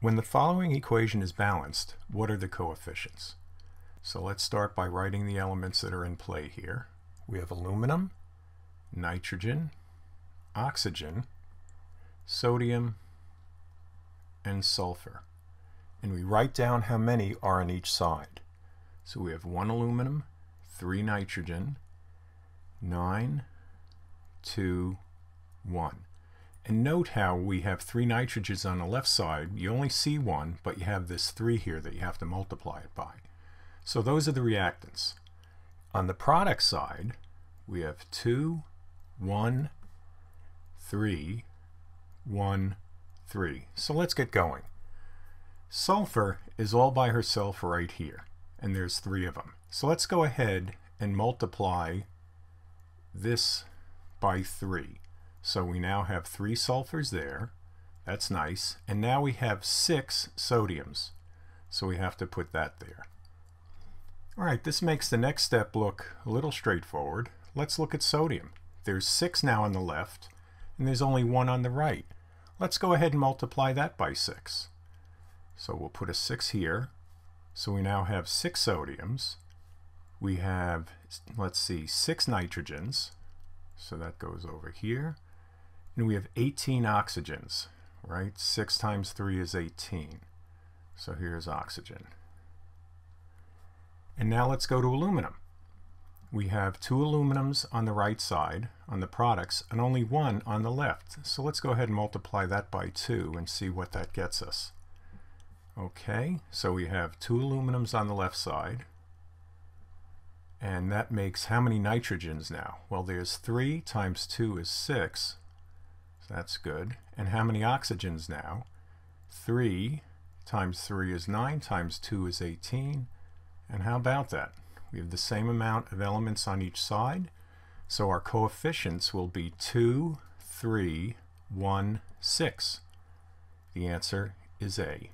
When the following equation is balanced, what are the coefficients? So let's start by writing the elements that are in play here. We have aluminum, nitrogen, oxygen, sodium, and sulfur. And we write down how many are on each side. So we have 1 aluminum, 3 nitrogen, 9, 2, 1. And note how we have 3 nitrogens on the left side. You only see 1, but you have this 3 here that you have to multiply it by. So those are the reactants. On the product side, we have 2, 1, 3, 1, 3. So let's get going. Sulfur is all by herself right here, and there's 3 of them. So let's go ahead and multiply this by 3. So we now have 3 sulfurs there. That's nice. And now we have 6 sodiums. So we have to put that there. All right, this makes the next step look a little straightforward. Let's look at sodium. There's 6 now on the left, and there's only 1 on the right. Let's go ahead and multiply that by 6. So we'll put a 6 here. So we now have 6 sodiums. We have, let's see, 6 nitrogens. So that goes over here. And we have 18 oxygens, right? 6 times 3 is 18. So here's oxygen. And now let's go to aluminum. We have 2 aluminums on the right side on the products and only 1 on the left. So let's go ahead and multiply that by 2 and see what that gets us. Okay, so we have 2 aluminums on the left side. And that makes how many nitrogens now? Well, there's 3 times 2 is 6. So that's good. And how many oxygens now? 3 times 3 is 9 times 2 is 18. And how about that? We have the same amount of elements on each side, so our coefficients will be 2, 3, 1, 6. The answer is A.